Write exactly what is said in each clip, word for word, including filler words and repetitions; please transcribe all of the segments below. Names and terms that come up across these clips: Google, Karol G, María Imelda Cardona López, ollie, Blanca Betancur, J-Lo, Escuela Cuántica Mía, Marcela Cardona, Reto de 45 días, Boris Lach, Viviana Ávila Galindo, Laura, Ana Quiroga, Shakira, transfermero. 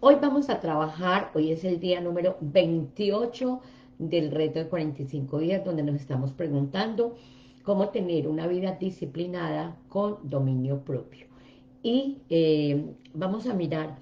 Hoy vamos a trabajar, hoy es el día número veintiocho del reto de cuarenta y cinco días, donde nos estamos preguntando cómo tener una vida disciplinada con dominio propio. Y eh, vamos a mirar,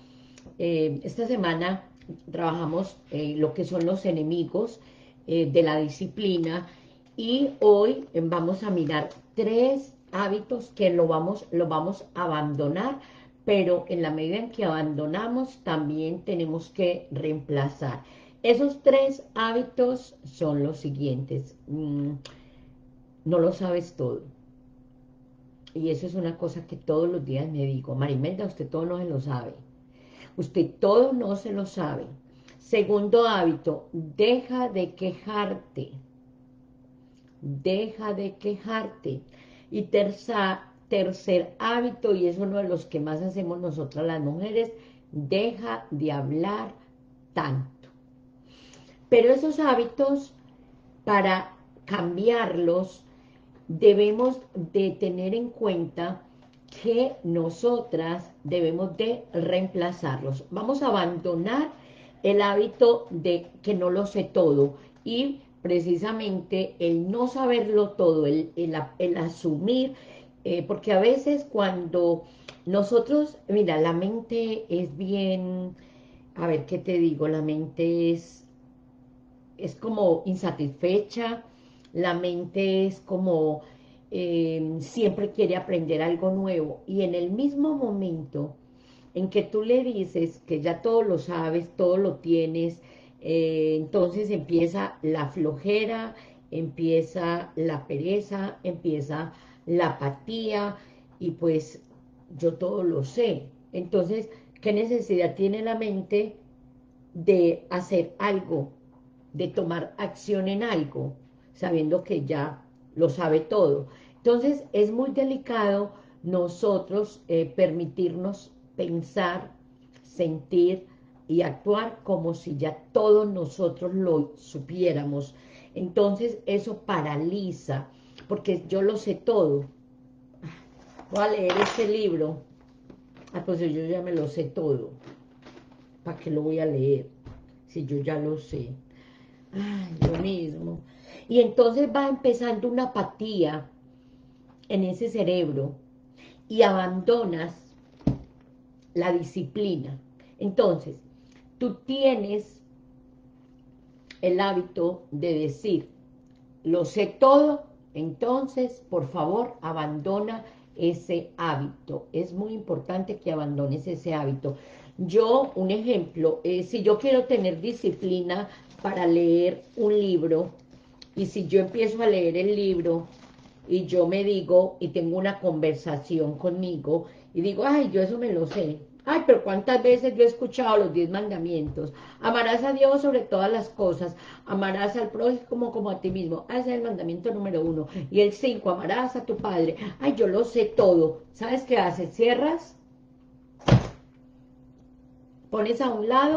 eh, esta semana trabajamos eh, lo que son los enemigos eh, de la disciplina y hoy vamos a mirar tres hábitos que lo vamos, lo vamos a abandonar, pero en la medida en que abandonamos, también tenemos que reemplazar. Esos tres hábitos son los siguientes. Mm, no lo sabes todo. Y eso es una cosa que todos los días me digo, María Imelda, usted todo no se lo sabe. Usted todo no se lo sabe. Segundo hábito, deja de quejarte. Deja de quejarte. Y terza, tercer hábito, y es uno de los que más hacemos nosotras las mujeres, deja de hablar tanto. Pero esos hábitos, para cambiarlos, debemos de tener en cuenta que nosotras debemos de reemplazarlos. Vamos a abandonar el hábito de que no lo sé todo y precisamente el no saberlo todo, el, el, el asumir, eh, porque a veces cuando nosotros, mira, la mente es bien, a ver, ¿qué te digo? La mente es, es como insatisfecha, la mente es como, eh, siempre quiere aprender algo nuevo, y en el mismo momento en que tú le dices que ya todo lo sabes, todo lo tienes, Eh, entonces empieza la flojera, empieza la pereza, empieza la apatía, y pues yo todo lo sé. Entonces, ¿qué necesidad tiene la mente de hacer algo, de tomar acción en algo, sabiendo que ya lo sabe todo? Entonces, es muy delicado nosotros eh, permitirnos pensar, sentir, y actuar como si ya todos nosotros lo supiéramos. Entonces eso paraliza, porque yo lo sé todo. Voy a leer este libro. Ah, pues yo ya me lo sé todo. ¿Para qué lo voy a leer? Si yo ya lo sé. Ay, lo mismo. Y entonces va empezando una apatía en ese cerebro y abandonas la disciplina. Entonces, tú tienes el hábito de decir, lo sé todo, entonces, por favor, abandona ese hábito. Es muy importante que abandones ese hábito. Yo, un ejemplo, eh, si yo quiero tener disciplina para leer un libro, y si yo empiezo a leer el libro, y yo me digo, y tengo una conversación conmigo, y digo, ay, yo eso me lo sé. Ay, pero cuántas veces yo he escuchado los diez mandamientos. Amarás a Dios sobre todas las cosas. Amarás al prójimo como a ti mismo. Ah, ese es el mandamiento número uno. Y el cinco, amarás a tu padre. Ay, yo lo sé todo. ¿Sabes qué haces? Cierras. Pones a un lado.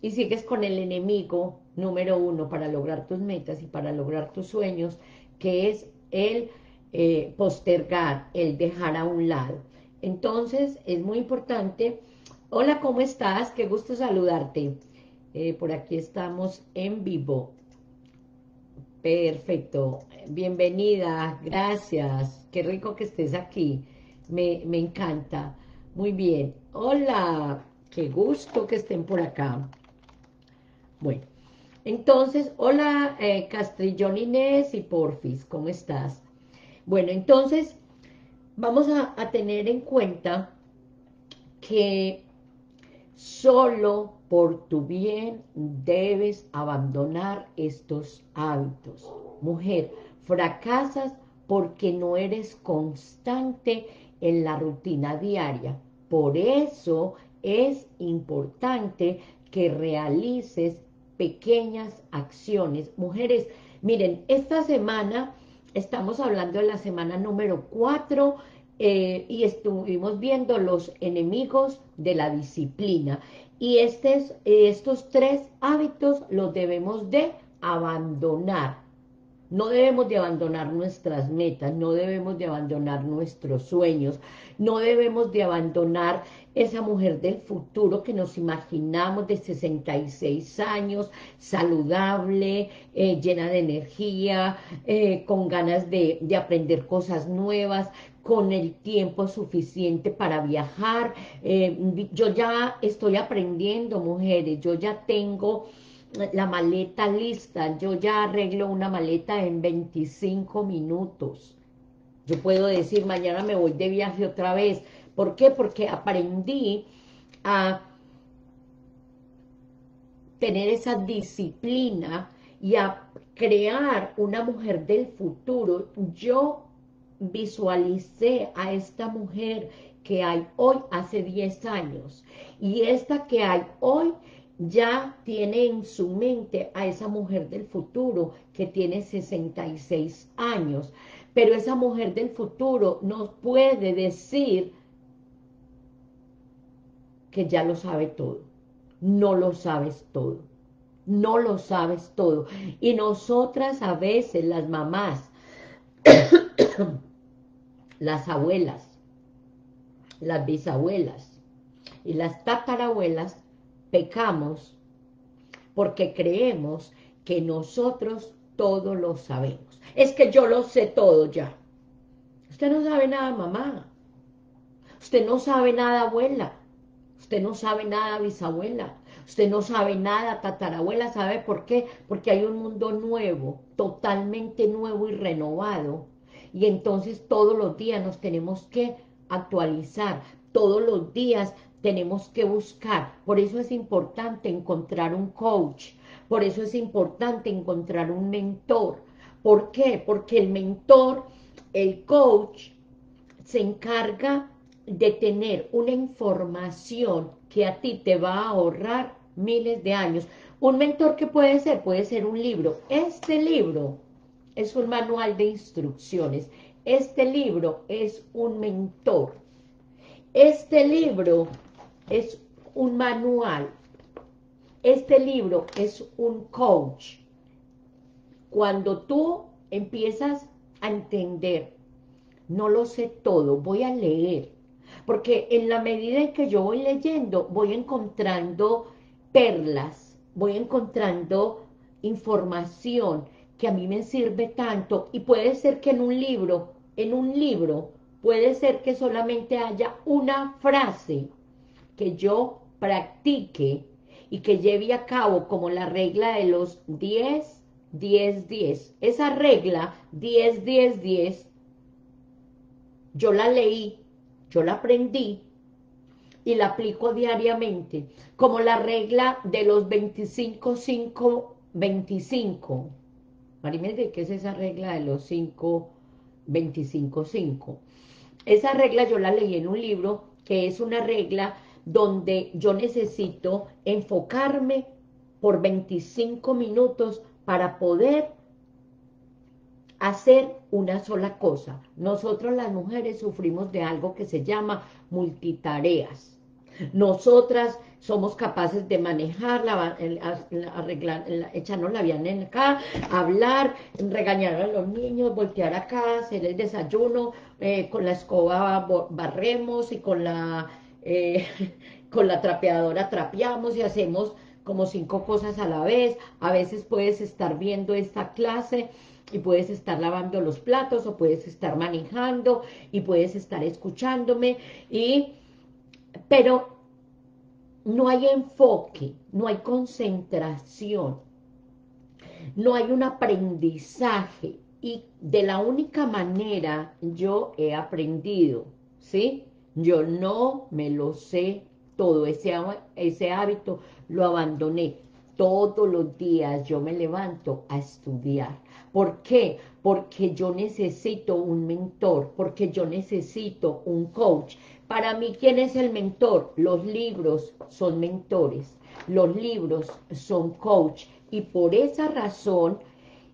Y sigues con el enemigo número uno para lograr tus metas y para lograr tus sueños, que es el eh, postergar, el dejar a un lado. Entonces, es muy importante. Hola, ¿cómo estás? Qué gusto saludarte. Eh, por aquí estamos en vivo. Perfecto. Bienvenida. Gracias. Qué rico que estés aquí. Me, me encanta. Muy bien. Hola. Qué gusto que estén por acá. Bueno. Entonces, hola, eh, Castrillón Inés y Porfis. ¿Cómo estás? Bueno, entonces... Vamos a, a tener en cuenta que solo por tu bien debes abandonar estos hábitos. Mujer, fracasas porque no eres constante en la rutina diaria. Por eso es importante que realices pequeñas acciones. Mujeres, miren, esta semana... Estamos hablando de la semana número cuatro eh, y estuvimos viendo los enemigos de la disciplina. Y estes, estos tres hábitos los debemos de abandonar. No debemos de abandonar nuestras metas, no debemos de abandonar nuestros sueños, no debemos de abandonar esa mujer del futuro que nos imaginamos de sesenta y seis años, saludable, eh, llena de energía, eh, con ganas de, de aprender cosas nuevas, con el tiempo suficiente para viajar. Eh, yo ya estoy aprendiendo, mujeres, yo ya tengo la maleta lista, yo ya arreglo una maleta en veinticinco minutos. Yo puedo decir, mañana me voy de viaje otra vez. ¿Por qué? Porque aprendí a tener esa disciplina y a crear una mujer del futuro. Yo visualicé a esta mujer que hay hoy hace diez años, y esta que hay hoy ya tiene en su mente a esa mujer del futuro que tiene sesenta y seis años, pero esa mujer del futuro nos puede decir que ya lo sabe todo. No lo sabes todo, no lo sabes todo, y nosotras a veces, las mamás, las abuelas, las bisabuelas y las tatarabuelas, pecamos porque creemos que nosotros todo lo sabemos. Es que yo lo sé todo ya. Usted no sabe nada, mamá. Usted no sabe nada, abuela. Usted no sabe nada, bisabuela. Usted no sabe nada, tatarabuela. ¿Sabe por qué? Porque hay un mundo nuevo, totalmente nuevo y renovado. Y entonces todos los días nos tenemos que actualizar. Todos los días tenemos que buscar. Por eso es importante encontrar un coach, por eso es importante encontrar un mentor. ¿Por qué? Porque el mentor, el coach, se encarga de tener una información que a ti te va a ahorrar miles de años. Un mentor, ¿qué puede ser? Puede ser un libro. Este libro es un manual de instrucciones. Este libro es un mentor. Este libro es un manual. Este libro es un coach. Cuando tú empiezas a entender, no lo sé todo, voy a leer. Porque en la medida en que yo voy leyendo, voy encontrando perlas, voy encontrando información que a mí me sirve tanto. Y puede ser que en un libro, en un libro, puede ser que solamente haya una frase que yo practique y que lleve a cabo, como la regla de los diez, diez, diez. Esa regla diez, diez, diez, yo la leí, yo la aprendí y la aplico diariamente. Como la regla de los veinticinco, cinco, veinticinco. María Imelda, ¿qué es esa regla de los cinco, veinticinco, cinco? Esa regla yo la leí en un libro, que es una regla donde yo necesito enfocarme por veinticinco minutos para poder hacer una sola cosa. Nosotros las mujeres sufrimos de algo que se llama multitareas. Nosotras somos capaces de manejar, la, la, arreglar, la, echarnos la viana en acá, hablar, regañar a los niños, voltear acá, hacer el desayuno, eh, con la escoba barremos y con la, eh, con la trapeadora trapeamos y hacemos como cinco cosas a la vez. A veces puedes estar viendo esta clase y puedes estar lavando los platos, o puedes estar manejando y puedes estar escuchándome, y pero no hay enfoque, no hay concentración, no hay un aprendizaje. Y de la única manera yo he aprendido, ¿sí? Yo no me lo sé todo, ese, ese hábito lo abandoné. Todos los días yo me levanto a estudiar. ¿Por qué? Porque yo necesito un mentor, porque yo necesito un coach. Para mí, ¿quién es el mentor? Los libros son mentores, los libros son coach. Y por esa razón,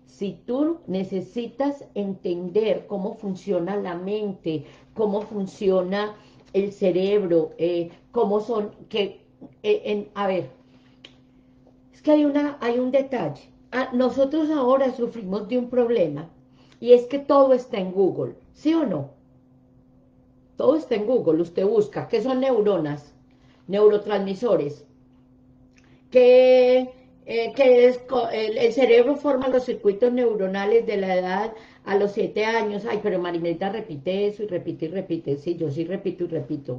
si tú necesitas entender cómo funciona la mente, cómo funciona el cerebro, eh, cómo son, que, eh, en, a ver, es que hay, una, hay un detalle. ah, nosotros ahora sufrimos de un problema, y es que todo está en Google, ¿sí o no? Todo está en Google, usted busca, ¿qué son neuronas? Neurotransmisores. ¿Qué, eh, qué es? El, el cerebro forma los circuitos neuronales de la edad a los siete años. Ay, pero María Imelda repite eso y repite y repite. Sí, yo sí repito y repito.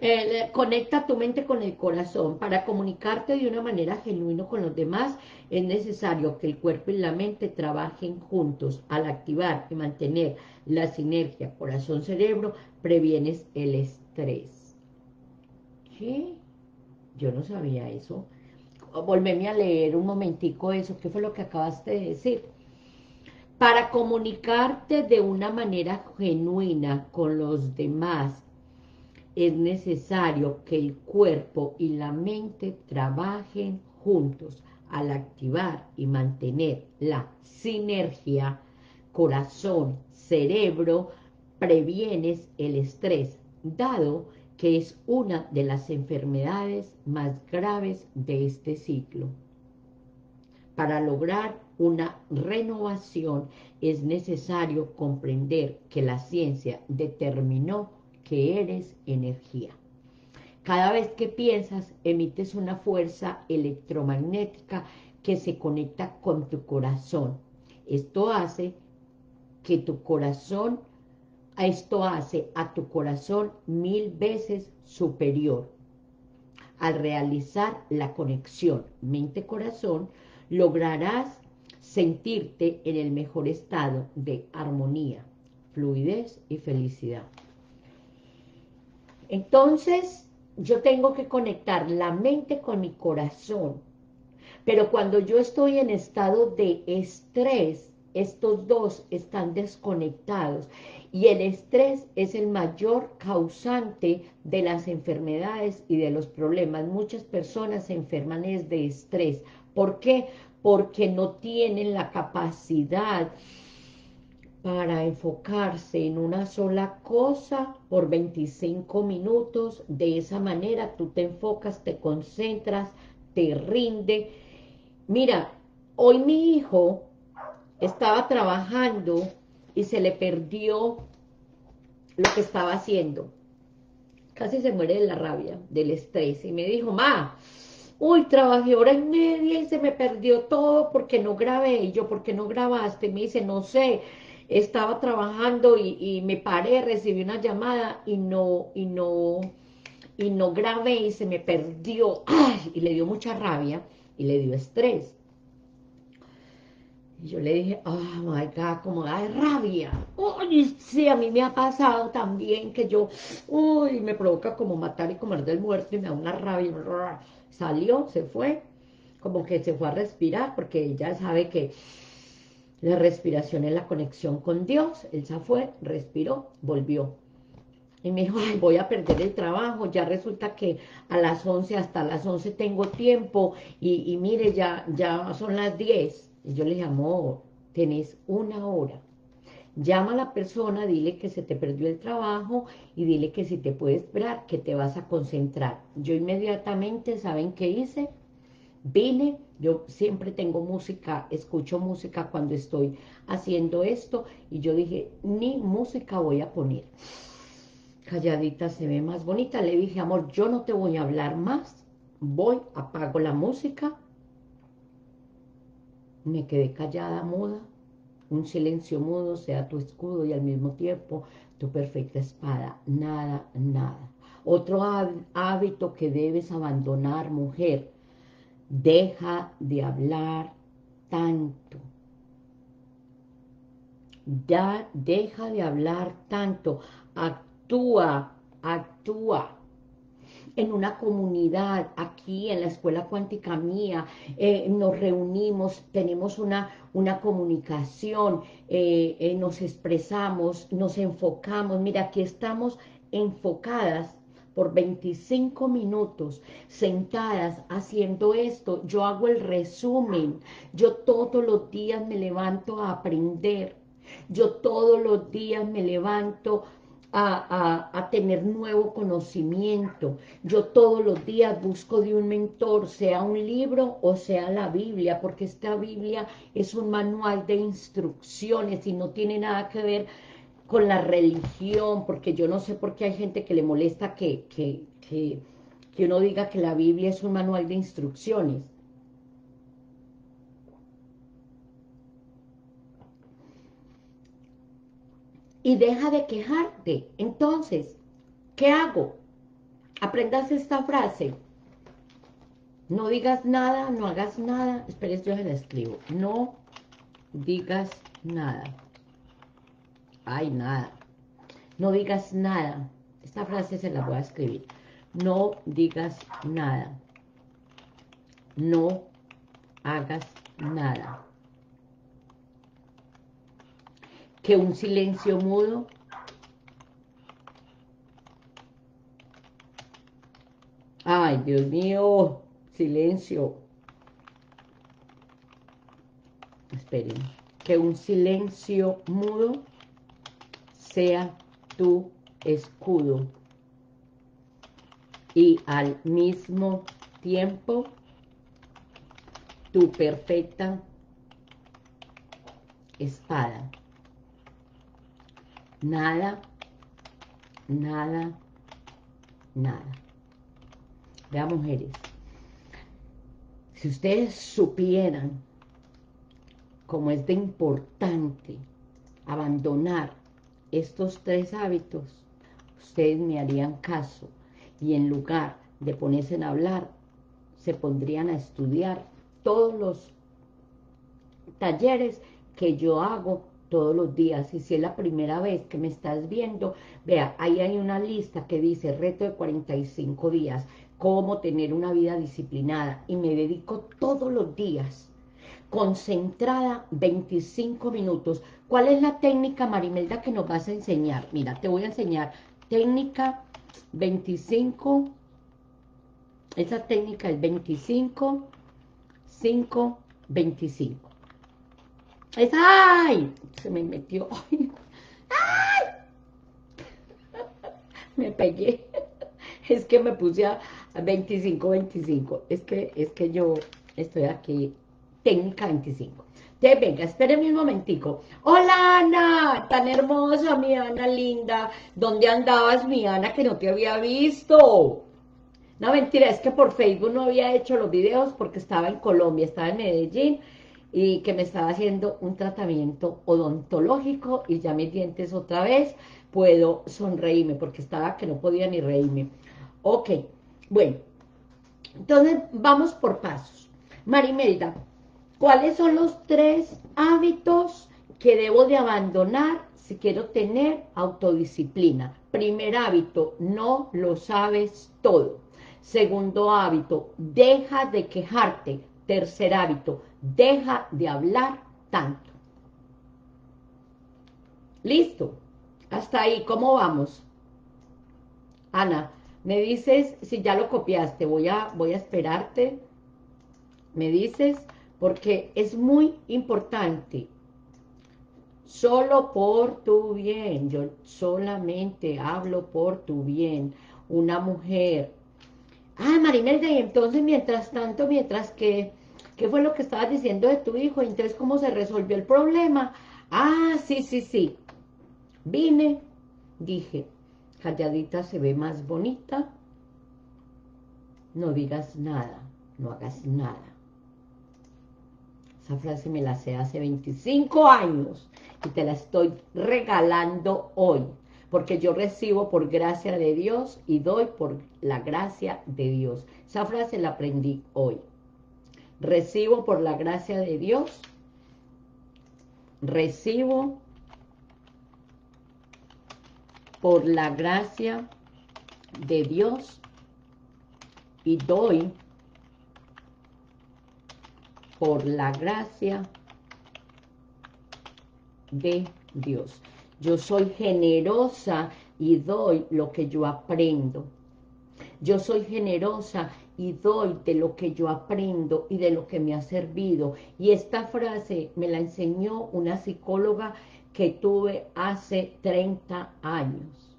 Eh, conecta tu mente con el corazón. Para comunicarte de una manera genuina con los demás, es necesario que el cuerpo y la mente trabajen juntos. Al activar y mantener la sinergia corazón-cerebro, previenes el estrés. ¿Sí? Yo no sabía eso. Volveme a leer un momentico eso. ¿Qué fue lo que acabaste de decir? Para comunicarte de una manera genuina con los demás, es necesario que el cuerpo y la mente trabajen juntos. Al activar y mantener la sinergia corazón-cerebro, previenes el estrés, dado que es una de las enfermedades más graves de este siglo. Para lograr una renovación es necesario comprender que la ciencia determinó que eres energía. Cada vez que piensas, emites una fuerza electromagnética que se conecta con tu corazón. Esto hace que tu corazón, esto hace a tu corazón mil veces superior. Al realizar la conexión mente-corazón, lograrás sentirte en el mejor estado de armonía, fluidez y felicidad. Entonces, yo tengo que conectar la mente con mi corazón. Pero cuando yo estoy en estado de estrés, estos dos están desconectados. Y el estrés es el mayor causante de las enfermedades y de los problemas. Muchas personas se enferman de estrés. ¿Por qué? Porque no tienen la capacidad para enfocarse en una sola cosa por veinticinco minutos. De esa manera tú te enfocas, te concentras, te rinde. Mira, hoy mi hijo estaba trabajando y se le perdió lo que estaba haciendo. Casi se muere de la rabia, del estrés. Y me dijo, ma, uy, trabajé hora y media y se me perdió todo porque no grabé. Y yo, ¿por qué no grabaste? Y me dice, no sé. Estaba trabajando y, y me paré, recibí una llamada y no, y no, y no grabé y se me perdió. ¡Ay! Y le dio mucha rabia y le dio estrés. Y yo le dije, oh my God, como da rabia. Uy, sí, a mí me ha pasado también que yo, uy, me provoca como matar y comer del muerto y me da una rabia. Salió, se fue, como que se fue a respirar porque ella sabe que la respiración es la conexión con Dios. Él se fue, respiró, volvió. Y me dijo, ay, voy a perder el trabajo. Ya resulta que a las once, hasta las once tengo tiempo. Y, y mire, ya, ya son las diez. Y yo le dije, amor, tenés una hora. Llama a la persona, dile que se te perdió el trabajo y dile que si te puede esperar, que te vas a concentrar. Yo inmediatamente, ¿saben qué hice? Vine, yo siempre tengo música, escucho música cuando estoy haciendo esto, y yo dije, ni música voy a poner. Calladita se ve más bonita. Le dije, amor, yo no te voy a hablar más, voy, apago la música. Me quedé callada, muda, un silencio mudo, sea tu escudo y al mismo tiempo tu perfecta espada, nada, nada. Otro hábito que debes abandonar, mujer, deja de hablar tanto. Ya, deja de hablar tanto. Actúa, actúa. En una comunidad, aquí en la Escuela Cuántica Mía, eh, nos reunimos, tenemos una, una comunicación, eh, eh, nos expresamos, nos enfocamos. Mira, aquí estamos enfocadas por veinticinco minutos, sentadas haciendo esto. Yo hago el resumen, yo todos los días me levanto a aprender, yo todos los días me levanto a, a, a tener nuevo conocimiento. Yo todos los días busco de un mentor, sea un libro o sea la Biblia, porque esta Biblia es un manual de instrucciones y no tiene nada que ver con la religión, porque yo no sé por qué hay gente que le molesta que, que, que, que uno diga que la Biblia es un manual de instrucciones. Y deja de quejarte. Entonces, ¿qué hago? Aprendas esta frase. No digas nada, no hagas nada. Esperes, yo se la escribo. No digas nada. Ay, nada. No digas nada. Esta frase se la voy a escribir. No digas nada. No hagas nada. Que un silencio mudo ay Dios mío silencio esperen que un silencio mudo sea tu escudo y al mismo tiempo tu perfecta espada. Nada, nada, nada. Vean, mujeres, si ustedes supieran cómo es de importante abandonar estos tres hábitos, ustedes me harían caso y en lugar de ponerse a hablar, se pondrían a estudiar todos los talleres que yo hago todos los días. Y si es la primera vez que me estás viendo, vea, ahí hay una lista que dice reto de cuarenta y cinco días, cómo tener una vida disciplinada, y me dedico todos los días, concentrada, veinticinco minutos. ¿Cuál es la técnica, María Imelda, que nos vas a enseñar? Mira, te voy a enseñar técnica veinticinco, esa técnica es veinticinco, cinco, veinticinco. Es, ¡ay! Se me metió. ¡Ay! ¡Ay! Me pegué. Es que me puse a veinticinco, veinticinco. Es que, es que yo estoy aquí. Técnica veinticinco. Entonces, venga, espérenme un momentico. ¡Hola, Ana! Tan hermosa, mi Ana linda. ¿Dónde andabas, mi Ana, que no te había visto? No, mentira, es que por Facebook no había hecho los videos porque estaba en Colombia, estaba en Medellín, y que me estaba haciendo un tratamiento odontológico, y ya mis dientes otra vez puedo sonreírme, porque estaba que no podía ni reírme. Ok, bueno, entonces vamos por pasos. María Imelda, ¿cuáles son los tres hábitos que debo de abandonar si quiero tener autodisciplina? Primer hábito, no lo sabes todo. Segundo hábito, deja de quejarte. Tercer hábito, deja de hablar tanto. Listo. Hasta ahí, ¿cómo vamos? Ana, me dices si ya lo copiaste. Voy a, voy a esperarte. Me dices, porque es muy importante. Solo por tu bien. Yo solamente hablo por tu bien. Una mujer. Ah, María Imelda, y entonces, mientras tanto, mientras que... ¿Qué fue lo que estabas diciendo de tu hijo? Entonces, ¿cómo se resolvió el problema? Ah, sí, sí, sí. Vine, dije, calladita se ve más bonita. No digas nada, no hagas nada. Esa frase me la sé hace veinticinco años y te la estoy regalando hoy. Porque yo recibo por gracia de Dios y doy por la gracia de Dios. Esa frase la aprendí hoy. Recibo por la gracia de Dios, recibo por la gracia de Dios y doy por la gracia de Dios. Yo soy generosa y doy lo que yo aprendo. Yo soy generosa y doy de lo que yo aprendo y de lo que me ha servido. Y esta frase me la enseñó una psicóloga que tuve hace treinta años.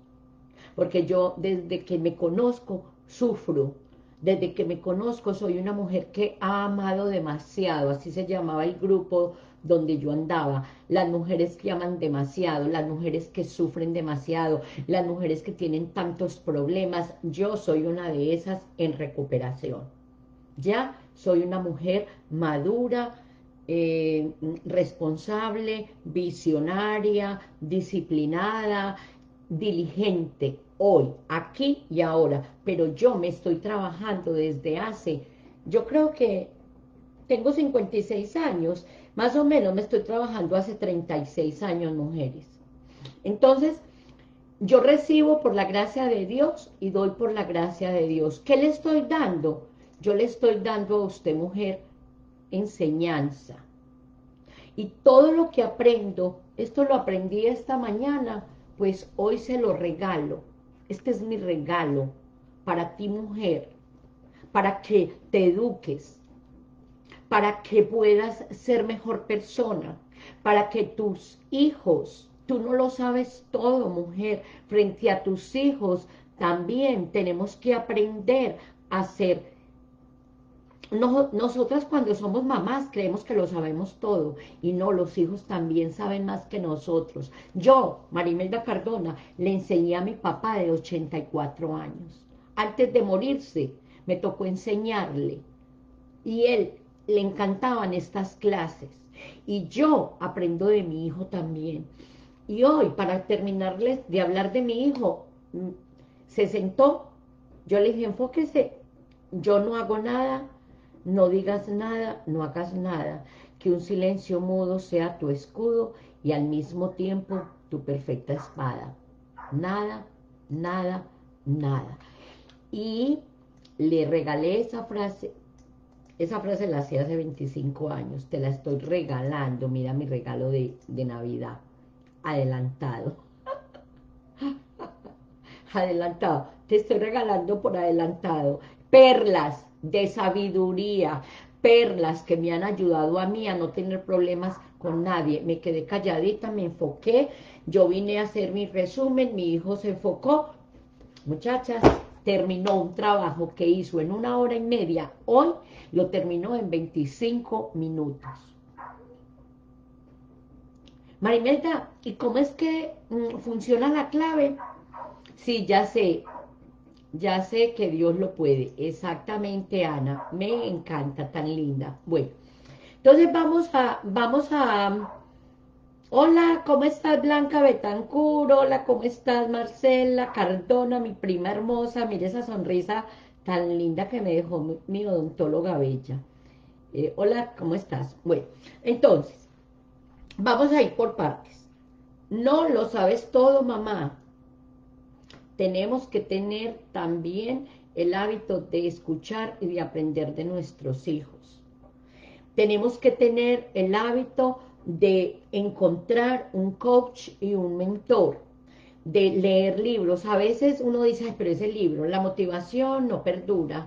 porque yo desde que me conozco sufro, desde que me conozco soy una mujer que ha amado demasiado, así se llamaba el grupo donde yo andaba, las mujeres que aman demasiado, las mujeres que sufren demasiado, las mujeres que tienen tantos problemas, yo soy una de esas en recuperación, ya soy una mujer madura, eh, responsable, visionaria, disciplinada, diligente, hoy, aquí y ahora, pero yo me estoy trabajando desde hace, yo creo que tengo cincuenta y seis años, más o menos me estoy trabajando hace treinta y seis años, mujeres. Entonces, yo recibo por la gracia de Dios y doy por la gracia de Dios. ¿Qué le estoy dando? Yo le estoy dando a usted, mujer, enseñanza. Y todo lo que aprendo, esto lo aprendí esta mañana, pues hoy se lo regalo. Este es mi regalo para ti, mujer, para que te eduques, para que puedas ser mejor persona, para que tus hijos, tú no lo sabes todo, mujer, frente a tus hijos también tenemos que aprender a ser. Nos, nosotras cuando somos mamás creemos que lo sabemos todo, y no, los hijos también saben más que nosotros. Yo, María Imelda Cardona, le enseñé a mi papá de ochenta y cuatro años. Antes de morirse, me tocó enseñarle, y él, le encantaban estas clases, y yo aprendo de mi hijo también. Y hoy, para terminarles de hablar de mi hijo, se sentó, yo le dije, enfóquese, yo no hago nada, no digas nada, no hagas nada, que un silencio mudo sea tu escudo y al mismo tiempo tu perfecta espada. Nada, nada, nada. Y le regalé esa frase. Esa frase la hacía hace veinticinco años, te la estoy regalando, mira mi regalo de, de Navidad, adelantado, adelantado, te estoy regalando por adelantado, perlas de sabiduría, perlas que me han ayudado a mí a no tener problemas con nadie. Me quedé calladita, me enfoqué, yo vine a hacer mi resumen, mi hijo se enfocó, muchachas, terminó un trabajo que hizo en una hora y media, hoy lo terminó en veinticinco minutos. María Imelda, ¿y cómo es que mm, funciona la clave? Sí, ya sé, ya sé que Dios lo puede, exactamente, Ana, me encanta, tan linda. Bueno, entonces vamos a, vamos a, hola, ¿cómo estás, Blanca Betancur? Hola, ¿cómo estás, Marcela Cardona, mi prima hermosa? Mire esa sonrisa tan linda que me dejó mi, mi odontóloga bella. Eh, hola, ¿cómo estás? Bueno, entonces, vamos a ir por partes. No lo sabes todo, mamá. Tenemos que tener también el hábito de escuchar y de aprender de nuestros hijos. Tenemos que tener el hábito de encontrar un coach y un mentor, de leer libros. A veces uno dice, ay, pero ese libro, la motivación no perdura,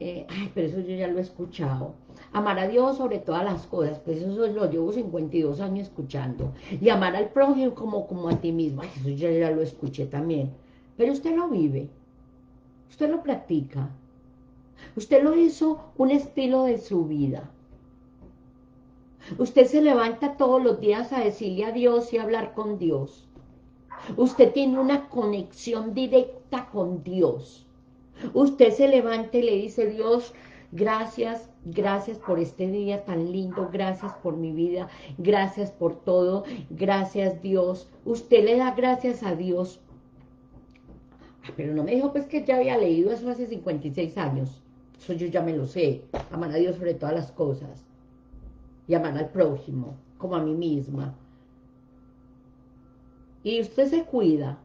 eh, ay, pero eso yo ya lo he escuchado. Amar a Dios sobre todas las cosas, pues eso lo llevo cincuenta y dos años escuchando. Y amar al prójimo como, como a ti mismo, ay, eso yo ya lo escuché también. Pero usted lo vive, usted lo practica, usted lo hizo un estilo de su vida. Usted se levanta todos los días a decirle a Dios y a hablar con Dios. Usted tiene una conexión directa con Dios. Usted se levanta y le dice, Dios, gracias, gracias por este día tan lindo, gracias por mi vida, gracias por todo, gracias Dios. Usted le da gracias a Dios. Pero no me dijo pues que ya había leído eso hace cincuenta y seis años. Eso yo ya me lo sé. Amar a Dios sobre todas las cosas. Y amar al prójimo, como a mí misma. Y usted se cuida,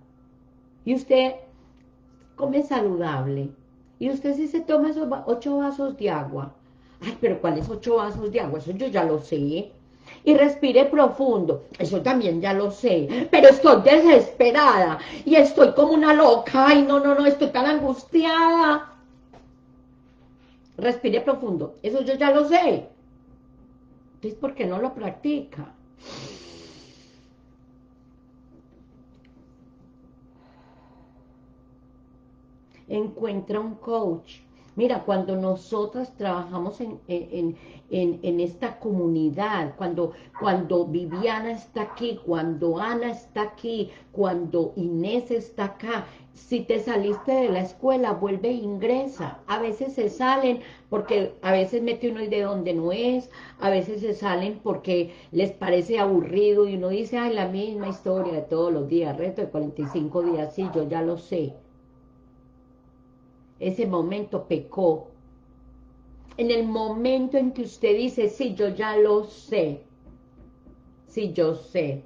y usted come saludable, y usted sí se toma esos ocho vasos de agua. Ay, pero ¿cuáles ocho vasos de agua? Eso yo ya lo sé. Y respire profundo, eso también ya lo sé, pero estoy desesperada, y estoy como una loca, ay, no, no, no, estoy tan angustiada. Respire profundo, eso yo ya lo sé. Entonces, ¿por qué no lo practica? encuentra un coach. Mira, cuando nosotras trabajamos en, en, en, en esta comunidad, cuando, cuando Viviana está aquí, cuando Ana está aquí, cuando Inés está acá, si te saliste de la escuela, vuelve e ingresa. A veces se salen porque a veces mete uno el de donde no es, a veces se salen porque les parece aburrido y uno dice, ay, la misma historia de todos los días, reto de cuarenta y cinco días, sí, yo ya lo sé. Ese momento pecó. En el momento en que usted dice, sí, yo ya lo sé, sí, yo sé,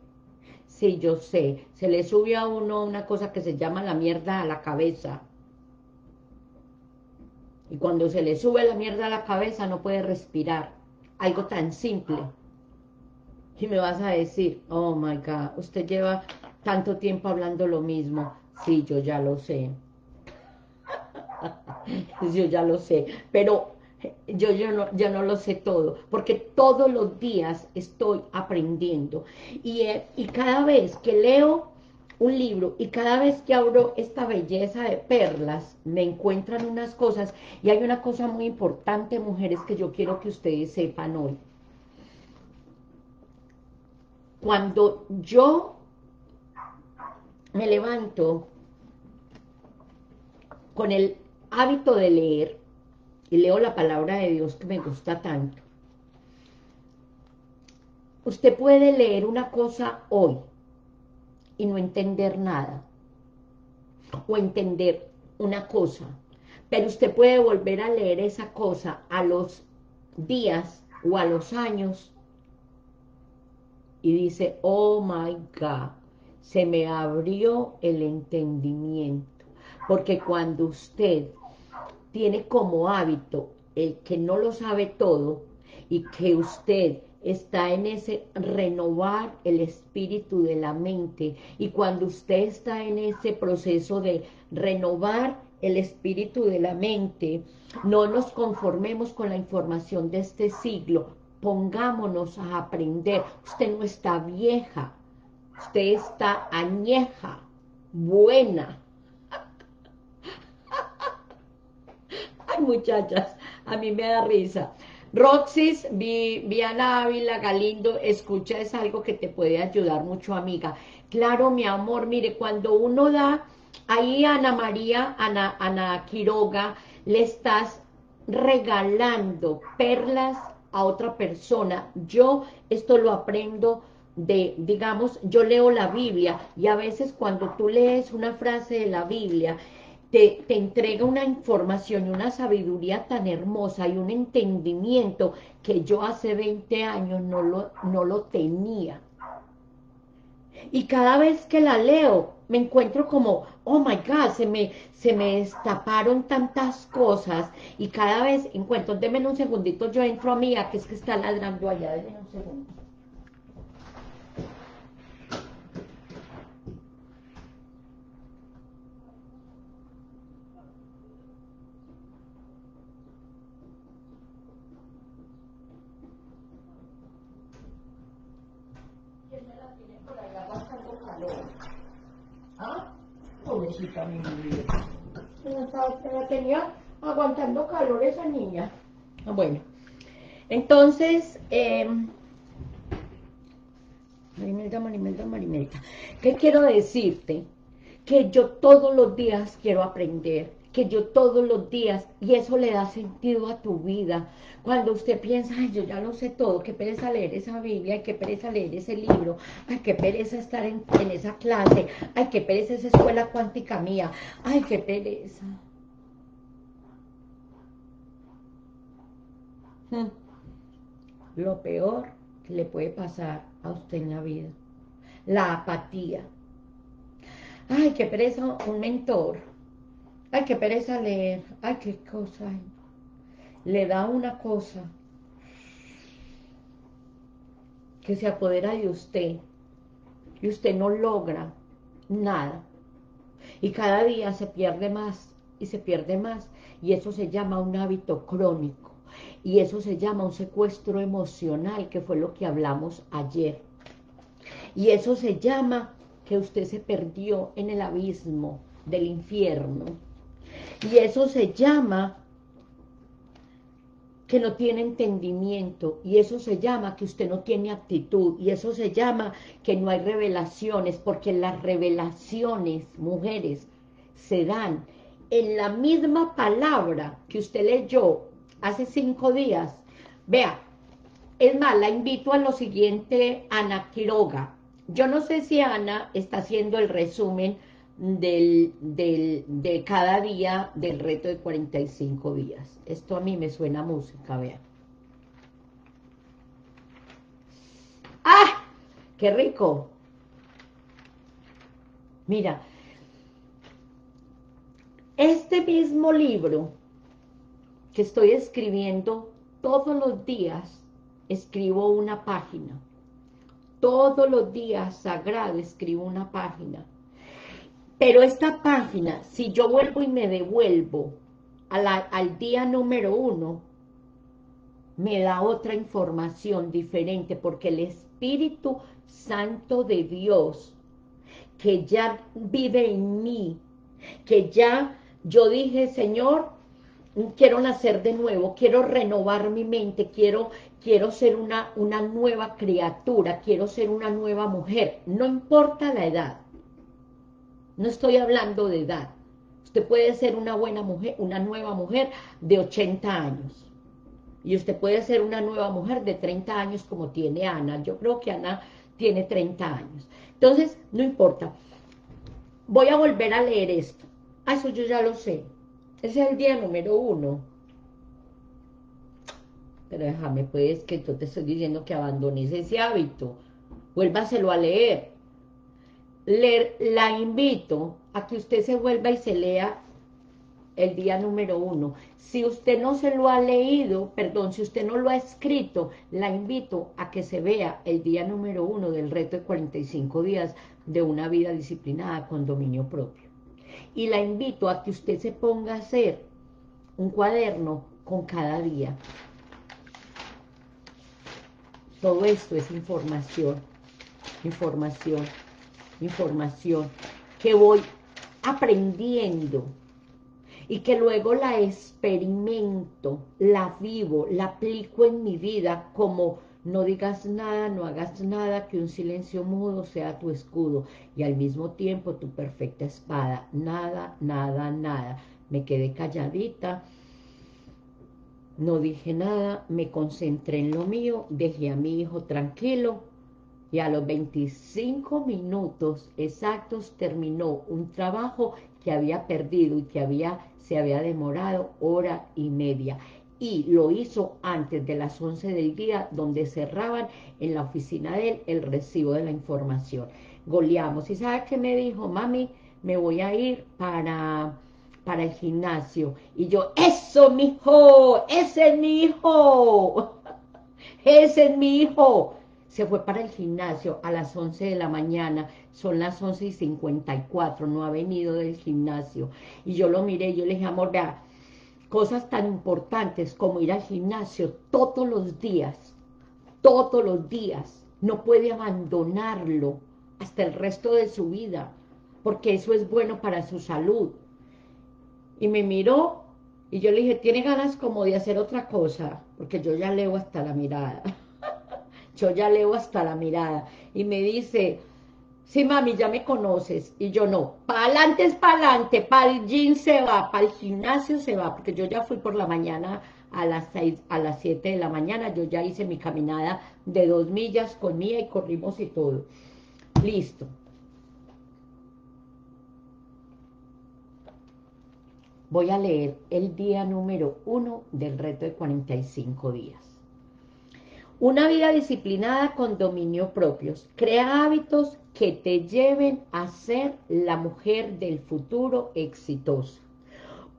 sí, yo sé, se le sube a uno una cosa que se llama la mierda a la cabeza. Y cuando se le sube la mierda a la cabeza no puede respirar. Algo tan simple. Y me vas a decir, oh my God, usted lleva tanto tiempo hablando lo mismo. Sí, yo ya lo sé. Yo ya lo sé, pero yo, yo, no, yo no lo sé todo, porque todos los días estoy aprendiendo. Y, eh, y cada vez que leo un libro y cada vez que abro esta belleza de perlas, me encuentran unas cosas. Y hay una cosa muy importante, mujeres, que yo quiero que ustedes sepan hoy. Cuando yo me levanto con el hábito de leer, y leo la palabra de Dios que me gusta tanto. Usted puede leer una cosa hoy y no entender nada, o entender una cosa, pero usted puede volver a leer esa cosa a los días o a los años y dice, oh my God, se me abrió el entendimiento. Porque cuando usted tiene como hábito el que no lo sabe todo y que usted está en ese renovar el espíritu de la mente, y cuando usted está en ese proceso de renovar el espíritu de la mente, no nos conformemos con la información de este siglo, pongámonos a aprender. Usted no está vieja, usted está añeja, buena. Muchachas, a mí me da risa. Roxis, Viviana Ávila Galindo, escucha, es algo que te puede ayudar mucho, amiga. Claro, mi amor, mire, cuando uno da, ahí Ana María, Ana, Ana Quiroga, le estás regalando perlas a otra persona. Yo esto lo aprendo de, digamos, yo leo la Biblia, y a veces cuando tú lees una frase de la Biblia, Te, te entrega una información y una sabiduría tan hermosa y un entendimiento que yo hace veinte años no lo, no lo tenía. Y cada vez que la leo, me encuentro como, oh my God, se me, se me destaparon tantas cosas. Y cada vez encuentro, démelo un segundito, yo entro a mí, que es que está ladrando allá, démelo un segundo. La tenía aguantando calor esa niña. Bueno, entonces eh, Marimelda, Marimelda, Marimelda, ¿qué quiero decirte? Que yo todos los días quiero aprender, que yo todos los días, y eso le da sentido a tu vida. Cuando usted piensa, ay, yo ya lo sé todo, qué pereza leer esa Biblia, ay, qué pereza leer ese libro, ay, qué pereza estar en, en esa clase, ay, qué pereza esa escuela cuántica mía, ay, qué pereza. Hmm. Lo peor que le puede pasar a usted en la vida, la apatía. Ay, qué pereza un mentor. Ay, qué pereza leer. Ay, qué cosa. Ay. Le da una cosa que se apodera de usted. Y usted no logra nada. Y cada día se pierde más. Y se pierde más. Y eso se llama un hábito crónico. Y eso se llama un secuestro emocional, que fue lo que hablamos ayer. Y eso se llama que usted se perdió en el abismo del infierno. Y eso se llama que no tiene entendimiento, y eso se llama que usted no tiene actitud, y eso se llama que no hay revelaciones, porque las revelaciones, mujeres, se dan en la misma palabra que usted leyó hace cinco días. Vea, es más, la invito a lo siguiente, Ana Quiroga. Yo no sé si Ana está haciendo el resumen Del, del, de cada día del reto de cuarenta y cinco días. Esto a mí me suena a música, vean. ¡Ah! ¡Qué rico! Mira, este mismo libro que estoy escribiendo todos los días, escribo una página. Todos los días, sagrado, escribo una página. Pero esta página, si yo vuelvo y me devuelvo a la, al día número uno, me da otra información diferente, porque el Espíritu Santo de Dios, que ya vive en mí, que ya yo dije, Señor, quiero nacer de nuevo, quiero renovar mi mente, quiero, quiero ser una, una nueva criatura, quiero ser una nueva mujer, no importa la edad. No estoy hablando de edad. Usted puede ser una buena mujer, una nueva mujer de ochenta años. Y usted puede ser una nueva mujer de treinta años como tiene Ana. Yo creo que Ana tiene treinta años. Entonces, no importa. Voy a volver a leer esto. Ah, eso yo ya lo sé. Ese es el día número uno. Pero déjame pues, que yo te estoy diciendo que abandones ese hábito. Vuélvaselo a leer. Le, la invito a que usted se vuelva y se lea el día número uno. Si usted no se lo ha leído, perdón, si usted no lo ha escrito, la invito a que se vea el día número uno del reto de cuarenta y cinco días de una vida disciplinada con dominio propio. Y la invito a que usted se ponga a hacer un cuaderno con cada día. Todo esto es información, información. información que voy aprendiendo y que luego la experimento, la vivo, la aplico en mi vida, como no digas nada, no hagas nada, que un silencio mudo sea tu escudo y al mismo tiempo tu perfecta espada. Nada, nada, nada. Me quedé calladita, no dije nada, me concentré en lo mío, dejé a mi hijo tranquilo. Y a los veinticinco minutos exactos terminó un trabajo que había perdido y que había, se había demorado hora y media. Y lo hizo antes de las once del día, donde cerraban en la oficina de él el recibo de la información. Goleamos. ¿Y sabe qué me dijo? Mami, me voy a ir para, para el gimnasio. Y yo, ¡eso, mijo! ¡Ese es mi hijo! ¡Ese es mi hijo! Se fue para el gimnasio a las once de la mañana, son las once y cincuenta y cuatro, no ha venido del gimnasio. Y yo lo miré y yo le dije, amor, vea, cosas tan importantes como ir al gimnasio todos los días, todos los días, no puede abandonarlo hasta el resto de su vida, porque eso es bueno para su salud. Y me miró y yo le dije, tiene ganas como de hacer otra cosa, porque yo ya leo hasta la mirada. Yo ya leo hasta la mirada. Y me dice, sí, mami, ya me conoces. Y yo, no, para adelante es para adelante, para el gym se va, para el gimnasio se va, porque yo ya fui por la mañana a las seis, a las siete de la mañana, yo ya hice mi caminada de dos millas con Mía y corrimos y todo. Listo. Voy a leer el día número uno del reto de cuarenta y cinco días. Una vida disciplinada con dominio propio. Crea hábitos que te lleven a ser la mujer del futuro exitosa.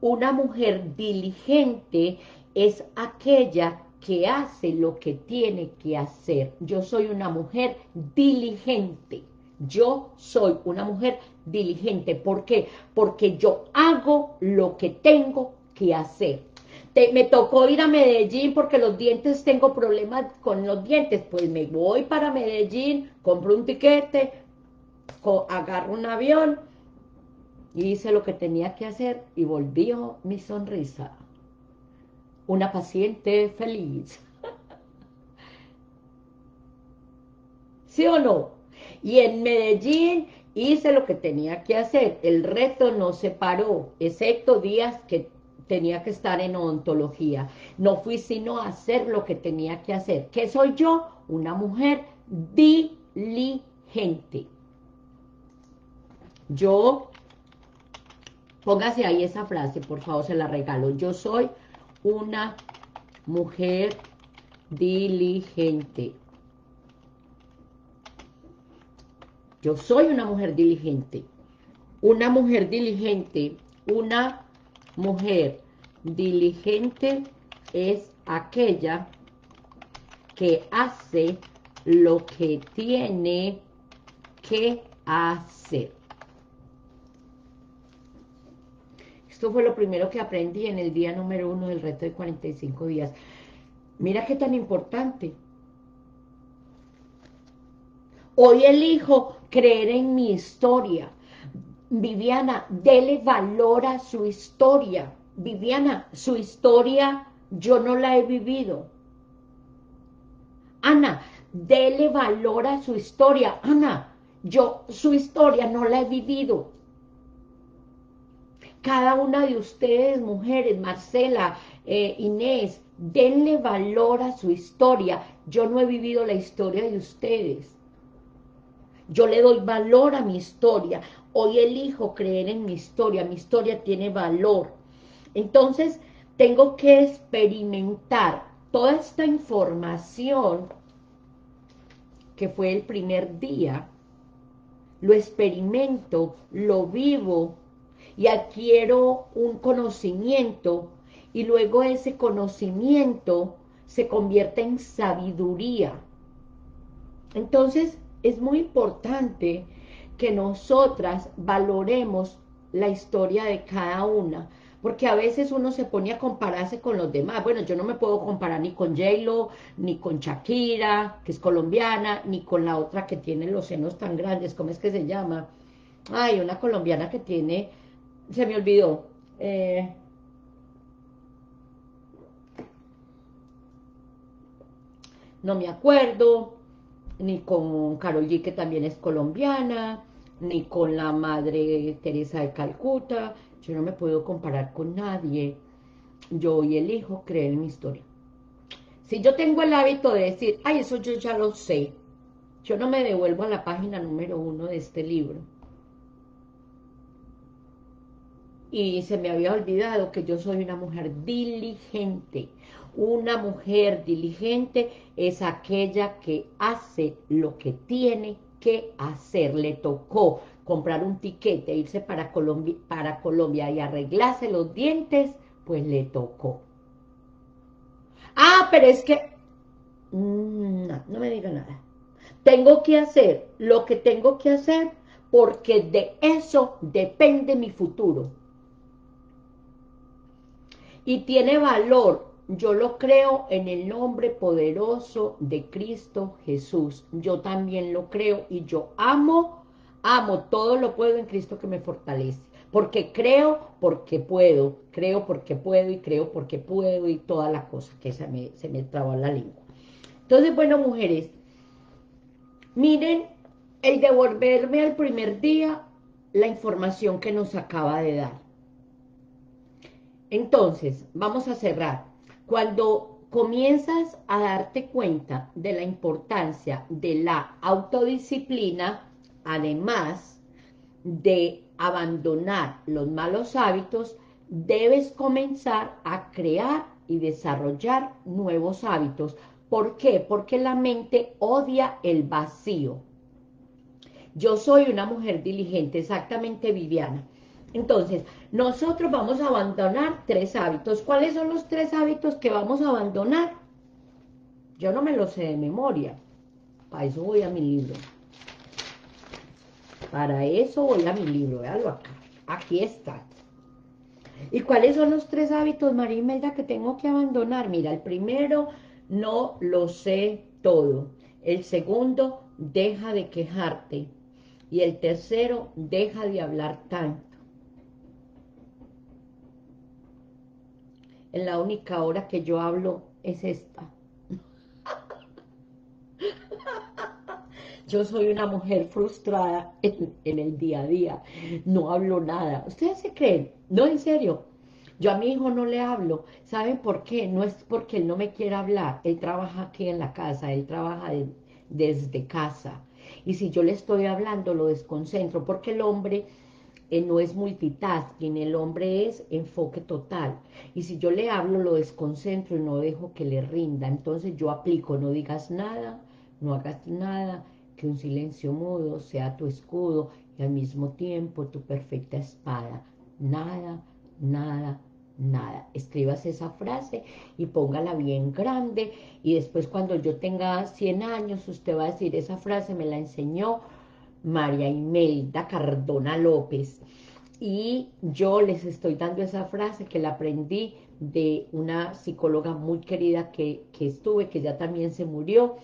Una mujer diligente es aquella que hace lo que tiene que hacer. Yo soy una mujer diligente. Yo soy una mujer diligente. ¿Por qué? Porque yo hago lo que tengo que hacer. Te, me tocó ir a Medellín porque los dientes, tengo problemas con los dientes, pues me voy para Medellín, compro un tiquete, co, agarro un avión, hice lo que tenía que hacer y volvió mi sonrisa. Una paciente feliz. ¿Sí o no? Y en Medellín hice lo que tenía que hacer. El reto no se paró, excepto días que tenía que estar en odontología. No fui sino a hacer lo que tenía que hacer. ¿Qué soy yo? Una mujer diligente. Yo, póngase ahí esa frase, por favor, se la regalo. Yo soy una mujer diligente. Yo soy una mujer diligente. Una mujer diligente, una mujer diligente es aquella que hace lo que tiene que hacer. Esto fue lo primero que aprendí en el día número uno del reto de cuarenta y cinco días. Mira qué tan importante. Hoy elijo creer en mi historia. Viviana, dele valor a su historia. Viviana, su historia yo no la he vivido. Ana, dele valor a su historia. Ana, yo su historia no la he vivido. Cada una de ustedes, mujeres, Marcela, eh, Inés, denle valor a su historia. Yo no he vivido la historia de ustedes. Yo le doy valor a mi historia. Hoy elijo creer en mi historia. Mi historia tiene valor. Entonces, tengo que experimentar toda esta información que fue el primer día. Lo experimento, lo vivo y adquiero un conocimiento y luego ese conocimiento se convierte en sabiduría. Entonces, es muy importante que nosotras valoremos la historia de cada una, porque a veces uno se pone a compararse con los demás. Bueno, yo no me puedo comparar ni con J-Lo, ni con Shakira, que es colombiana, ni con la otra que tiene los senos tan grandes. ¿Cómo es que se llama? Ay, una colombiana que tiene... Se me olvidó. Eh, no me acuerdo. Ni con Karol G, que también es colombiana, ni con la madre Teresa de Calcuta. Yo no me puedo comparar con nadie. Yo hoy elijo creer en mi historia. Si yo tengo el hábito de decir, ay, eso yo ya lo sé, yo no me devuelvo a la página número uno de este libro. Y se me había olvidado que yo soy una mujer diligente. Una mujer diligente es aquella que hace lo que tiene que hacer. Le tocó comprar un tiquete, irse para Colombia, para Colombia y arreglarse los dientes, pues le tocó. Ah, pero es que... No, no me diga nada. Tengo que hacer lo que tengo que hacer porque de eso depende mi futuro. Y tiene valor. Yo lo creo en el nombre poderoso de Cristo Jesús. Yo también lo creo y yo amo, amo, todo lo puedo en Cristo que me fortalece. Porque creo, porque puedo, creo porque puedo y creo porque puedo y toda la cosa que se me, se me trabó la lengua. Entonces, bueno, mujeres, miren el devolverme al primer día la información que nos acaba de dar. Entonces, vamos a cerrar. Cuando comienzas a darte cuenta de la importancia de la autodisciplina, además de abandonar los malos hábitos, debes comenzar a crear y desarrollar nuevos hábitos. ¿Por qué? Porque la mente odia el vacío. Yo soy una mujer diligente, exactamente, Viviana. Entonces, nosotros vamos a abandonar tres hábitos. ¿Cuáles son los tres hábitos que vamos a abandonar? Yo no me los sé de memoria. Para eso voy a mi libro. Para eso voy a mi libro. Véalo acá. Aquí está. ¿Y cuáles son los tres hábitos, María Imelda, que tengo que abandonar? Mira, el primero, no lo sé todo. El segundo, deja de quejarte. Y el tercero, deja de hablar tanto. la única hora que yo hablo es esta. Yo soy una mujer frustrada en, en el día a día, no hablo nada. ¿Ustedes se creen? No, en serio. Yo a mi hijo no le hablo. ¿Saben por qué? No es porque él no me quiera hablar. Él trabaja aquí en la casa, él trabaja de, desde casa. Y si yo le estoy hablando, lo desconcentro, porque el hombre eh, no es multitasking, el hombre es enfoque total. Y si yo le hablo, lo desconcentro y no dejo que le rinda. Entonces yo aplico, no digas nada, no hagas nada, que un silencio mudo sea tu escudo y al mismo tiempo tu perfecta espada. Nada, nada, nada. Escribas esa frase y póngala bien grande, y después cuando yo tenga cien años, usted va a decir, esa frase me la enseñó María Imelda Cardona López, y yo les estoy dando esa frase que la aprendí de una psicóloga muy querida que, que estuve, que ya también se murió,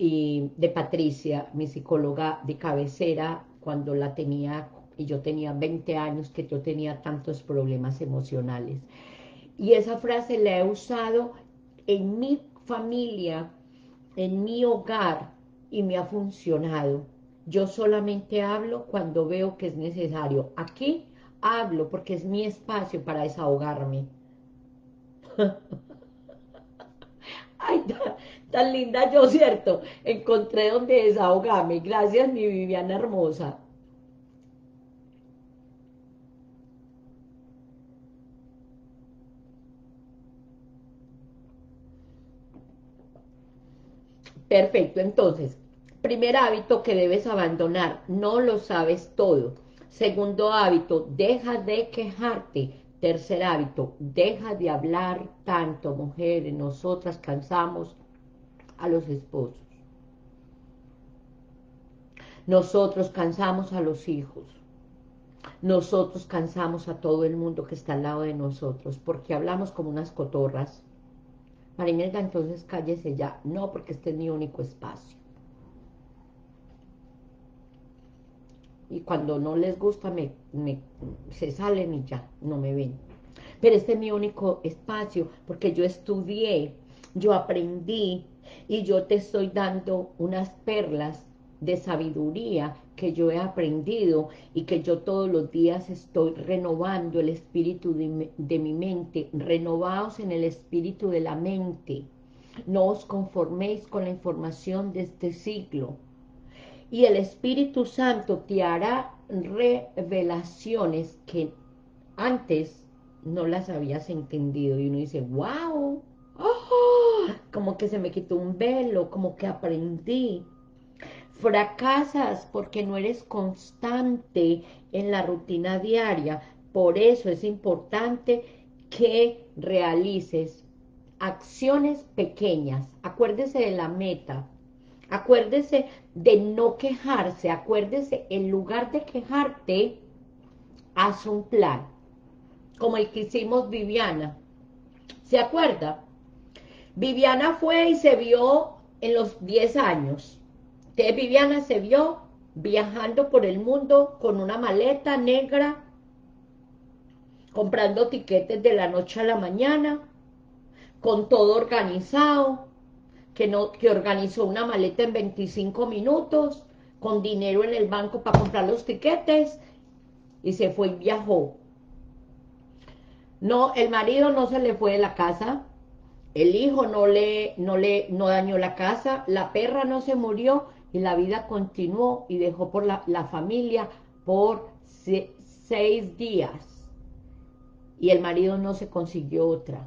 y de Patricia, mi psicóloga de cabecera, cuando la tenía, y yo tenía veinte años, que yo tenía tantos problemas emocionales. Y esa frase la he usado en mi familia, en mi hogar, y me ha funcionado. Yo solamente hablo cuando veo que es necesario. Aquí hablo porque es mi espacio para desahogarme. Ay, tan, tan linda yo, ¿cierto? Encontré donde desahogarme. Gracias, mi Viviana hermosa. Perfecto, entonces, primer hábito que debes abandonar, no lo sabes todo. Segundo hábito, deja de quejarte. Tercer hábito, deja de hablar tanto, mujeres, nosotras cansamos a los esposos. Nosotros cansamos a los hijos. Nosotros cansamos a todo el mundo que está al lado de nosotros, porque hablamos como unas cotorras. María Imelda, entonces cállese ya. No, porque este es mi único espacio. Y cuando no les gusta, me, me, se salen y ya, no me ven. Pero este es mi único espacio, porque yo estudié, yo aprendí, y yo te estoy dando unas perlas de sabiduría que yo he aprendido y que yo todos los días estoy renovando el espíritu de, de mi mente. Renovaos en el espíritu de la mente. No os conforméis con la información de este siglo. Y el Espíritu Santo te hará revelaciones que antes no las habías entendido. Y uno dice, wow, oh, como que se me quitó un velo, como que aprendí. Fracasas porque no eres constante en la rutina diaria. Por eso es importante que realices acciones pequeñas. Acuérdese de la meta. Acuérdese de no quejarse. Acuérdese, en lugar de quejarte, haz un plan. Como el que hicimos Viviana. ¿Se acuerda? Viviana fue y se vio en los diez años. Usted, Viviana, se vio viajando por el mundo con una maleta negra, comprando tiquetes de la noche a la mañana, con todo organizado, que, no, que organizó una maleta en veinticinco minutos, con dinero en el banco para comprar los tiquetes, y se fue y viajó. No, el marido no se le fue de la casa, el hijo no le, no le, no dañó la casa, la perra no se murió, y la vida continuó, y dejó por la, la familia por se, seis días. Y el marido no se consiguió otra.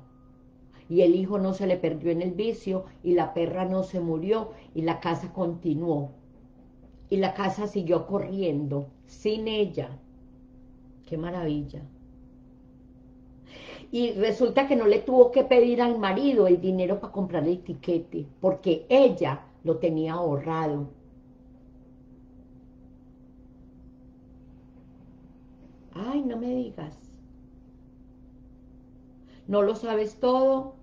Y el hijo no se le perdió en el vicio, y la perra no se murió, y la casa continuó. Y la casa siguió corriendo, sin ella. ¡Qué maravilla! Y resulta que no le tuvo que pedir al marido el dinero para comprar el tiquete, porque ella lo tenía ahorrado. Ay, no me digas. No lo sabes todo,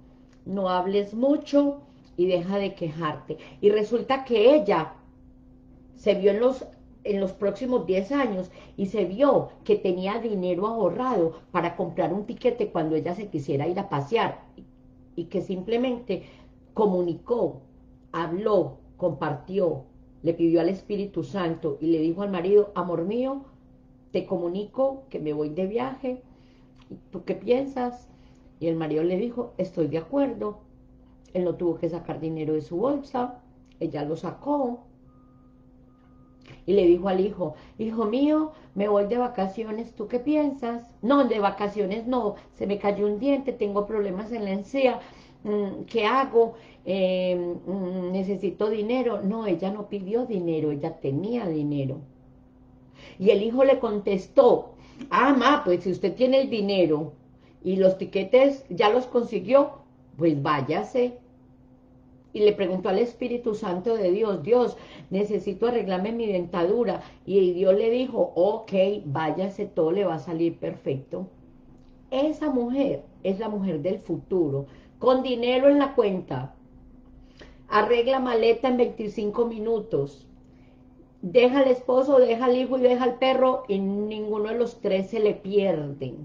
no hables mucho y deja de quejarte. Y resulta que ella se vio en los en los próximos diez años, y se vio que tenía dinero ahorrado para comprar un tiquete cuando ella se quisiera ir a pasear, y que simplemente comunicó, habló, compartió, le pidió al Espíritu Santo y le dijo al marido: amor mío, te comunico que me voy de viaje, ¿tú qué piensas? Y el marido le dijo: estoy de acuerdo. Él no tuvo que sacar dinero de su bolsa, ella lo sacó. Y le dijo al hijo: hijo mío, me voy de vacaciones, ¿tú qué piensas? No, de vacaciones no, se me cayó un diente, tengo problemas en la encía, ¿qué hago? Eh, necesito dinero. No, ella no pidió dinero, ella tenía dinero. Y el hijo le contestó: ah, ma, pues si usted tiene el dinero y los tiquetes ya los consiguió, pues váyase. Y le preguntó al Espíritu Santo de Dios: Dios, necesito arreglarme mi dentadura. Y Dios le dijo: ok, váyase, todo le va a salir perfecto. Esa mujer es la mujer del futuro, con dinero en la cuenta. Arregla maleta en veinticinco minutos. Deja al esposo, deja al hijo y deja al perro, y ninguno de los tres se le pierden.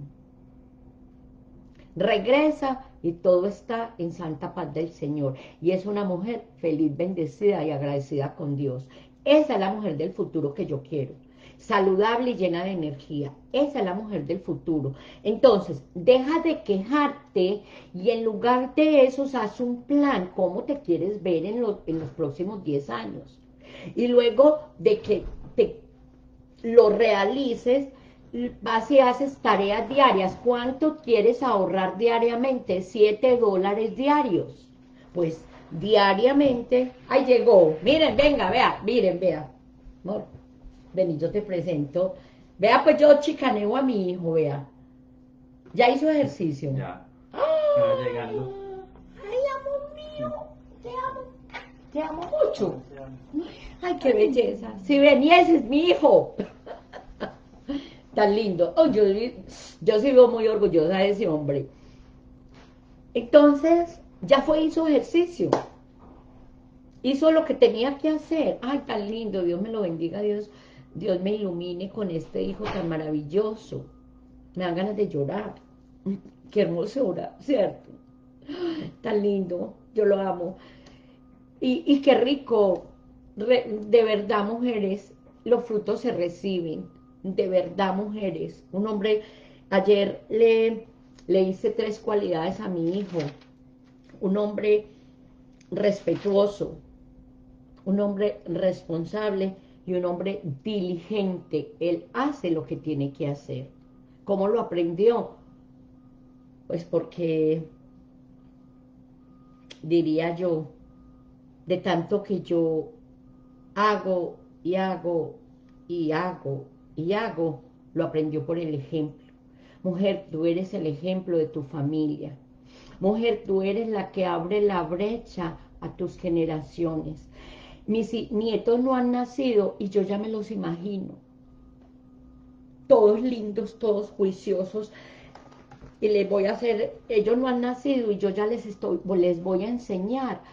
Regresa y todo está en santa paz del Señor. Y es una mujer feliz, bendecida y agradecida con Dios. Esa es la mujer del futuro que yo quiero. Saludable y llena de energía. Esa es la mujer del futuro. Entonces, deja de quejarte y en lugar de eso, haz un plan. ¿Cómo te quieres ver en, lo, en los próximos diez años? Y luego de que te lo realices, vas y haces tareas diarias. ¿Cuánto quieres ahorrar diariamente? siete dólares diarios. Pues diariamente, ahí llegó, miren, venga, vea, miren, vea, amor, ven y yo te presento, vea, pues yo chicaneo a mi hijo, vea, ya hizo ejercicio. Ya, ya llegando. Ay, amor mío, te amo, te amo mucho. Ay, qué belleza, si venías es mi hijo. Tan lindo. Oh, yo, yo sigo muy orgullosa de ese hombre. Entonces, ya fue, hizo ejercicio. Hizo lo que tenía que hacer. Ay, tan lindo. Dios me lo bendiga, Dios. Dios me ilumine con este hijo tan maravilloso. Me dan ganas de llorar. Qué hermosura, ¿cierto? Tan lindo. Yo lo amo. Y, y qué rico. De verdad, mujeres, los frutos se reciben. De verdad, mujeres, un hombre, ayer le, le hice tres cualidades a mi hijo, un hombre respetuoso, un hombre responsable y un hombre diligente. Él hace lo que tiene que hacer. ¿Cómo lo aprendió? Pues porque, diría yo, de tanto que yo hago y hago y hago, y hago, lo aprendió por el ejemplo. Mujer, tú eres el ejemplo de tu familia. Mujer, tú eres la que abre la brecha a tus generaciones. Mis nietos no han nacido y yo ya me los imagino. Todos lindos, todos juiciosos. Y les voy a hacer, ellos no han nacido y yo ya les, estoy, les voy a enseñar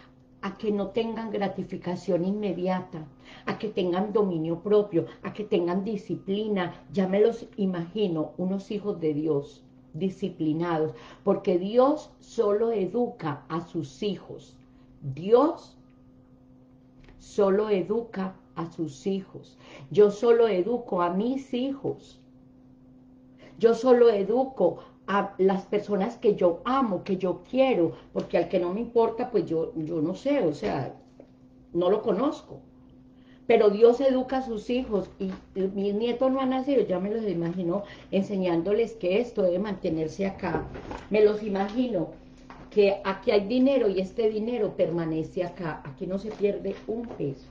a que no tengan gratificación inmediata, a que tengan dominio propio, a que tengan disciplina. Ya me los imagino, unos hijos de Dios, disciplinados, porque Dios solo educa a sus hijos. Dios solo educa a sus hijos. Yo solo educo a mis hijos. Yo solo educo a las personas que yo amo, que yo quiero, porque al que no me importa, pues yo, yo no sé, o sea, no lo conozco. Pero Dios educa a sus hijos, y mis nietos no han nacido, ya me los imagino enseñándoles que esto debe mantenerse acá. Me los imagino que aquí hay dinero y este dinero permanece acá, aquí no se pierde un peso.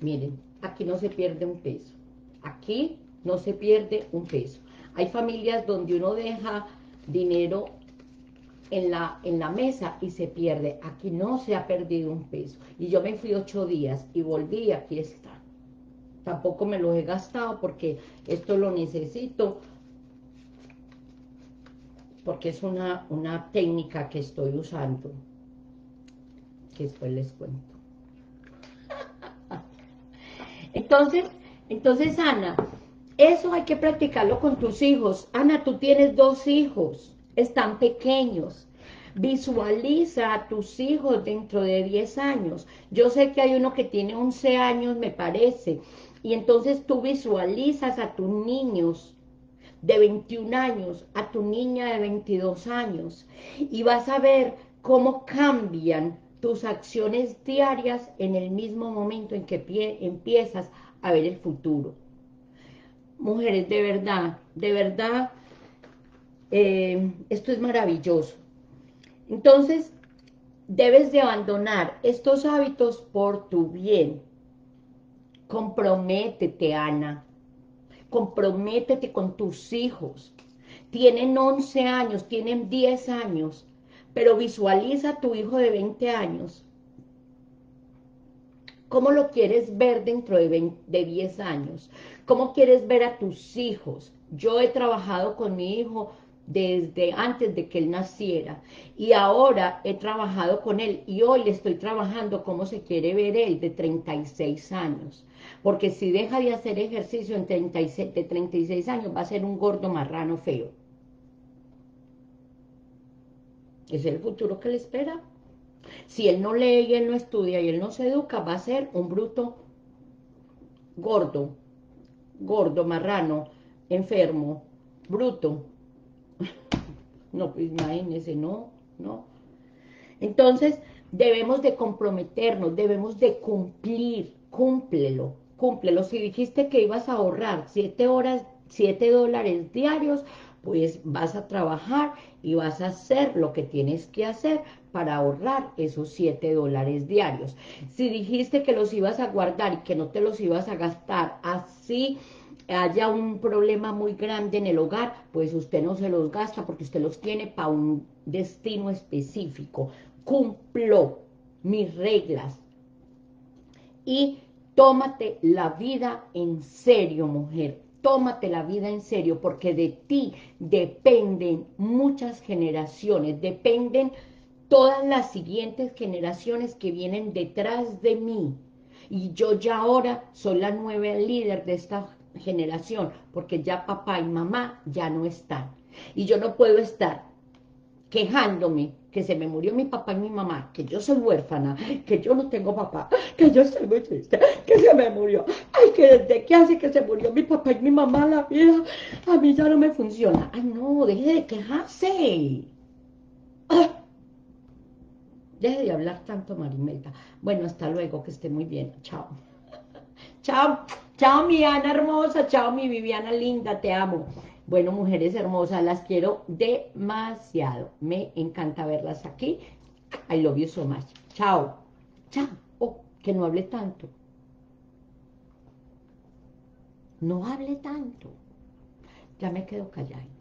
Miren, aquí no se pierde un peso, aquí no se pierde un peso. Hay familias donde uno deja dinero en la, en la mesa y se pierde. Aquí no se ha perdido un peso. Y yo me fui ocho días y volví y aquí está. Tampoco me los he gastado porque esto lo necesito, porque es una, una técnica que estoy usando, que después les cuento. Entonces, entonces Ana, eso hay que practicarlo con tus hijos. Ana, tú tienes dos hijos, están pequeños. Visualiza a tus hijos dentro de diez años. Yo sé que hay uno que tiene once años, me parece. Y entonces tú visualizas a tus niños de veintiún años, a tu niña de veintidós años. Y vas a ver cómo cambian tus acciones diarias en el mismo momento en que empiezas a ver el futuro. Mujeres, de verdad, de verdad, eh, esto es maravilloso. Entonces, debes de abandonar estos hábitos por tu bien. Comprométete, Ana. Comprométete con tus hijos. Tienen once años, tienen diez años, pero visualiza a tu hijo de veinte años. ¿Cómo lo quieres ver dentro de, veinte, de diez años? ¿Cómo quieres ver a tus hijos? Yo he trabajado con mi hijo desde antes de que él naciera, y ahora he trabajado con él, y hoy le estoy trabajando cómo se quiere ver él de treinta y seis años, porque si deja de hacer ejercicio en treinta y seis, de treinta y seis años, va a ser un gordo marrano feo. Es el futuro que le espera. Si él no lee y él no estudia y él no se educa, va a ser un bruto gordo, gordo marrano, enfermo, bruto. No, pues imagínense, no, no. Entonces, debemos de comprometernos, debemos de cumplir, cúmplelo, cúmplelo. Si dijiste que ibas a ahorrar siete horas, siete dólares diarios, pues vas a trabajar y vas a hacer lo que tienes que hacer para ahorrar esos siete dólares diarios. Si dijiste que los ibas a guardar y que no te los ibas a gastar, así haya un problema muy grande en el hogar, pues usted no se los gasta porque usted los tiene para un destino específico. Cumplo mis reglas y tómate la vida en serio, mujer. Tómate la vida en serio, porque de ti dependen muchas generaciones, dependen todas las siguientes generaciones que vienen detrás de mí. Y yo ya ahora soy la nueva líder de esta generación, porque ya papá y mamá ya no están, y yo no puedo estar quejándome que se me murió mi papá y mi mamá, que yo soy huérfana, que yo no tengo papá, que yo estoy muy triste, que se me murió, ay, que desde que hace que se murió mi papá y mi mamá, la vida a mí ya no me funciona. Ay, no, deje de quejarse, ah, deje de hablar tanto, María Imelda. Bueno, hasta luego, que esté muy bien, chao. Chao. Chao, mi Ana hermosa, chao, mi Viviana linda, te amo. Bueno, mujeres hermosas, las quiero demasiado. Me encanta verlas aquí. I love you so much. Chao. Chao. Oh, que no hable tanto. No hable tanto. Ya me quedo callada.